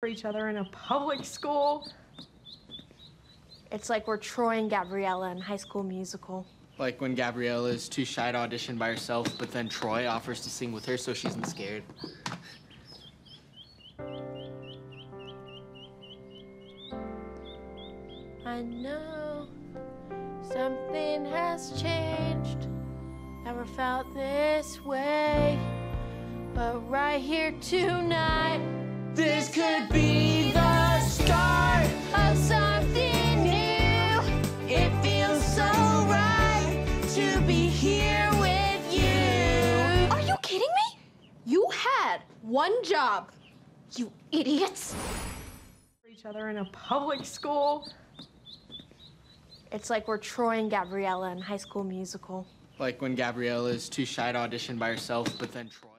for each other in a public school. It's like we're Troy and Gabriella in High School Musical. Like when Gabriella is too shy to audition by herself, but then Troy offers to sing with her so she's not scared. I know something has changed. Never felt this way. But right here tonight, this could be the start of something new. It feels so right to be here with you. Are you kidding me? You had one job, you idiots. For each other in a public school. It's like we're Troy and Gabriella in High School Musical. Like when Gabriella is too shy to audition by herself, but then Troy...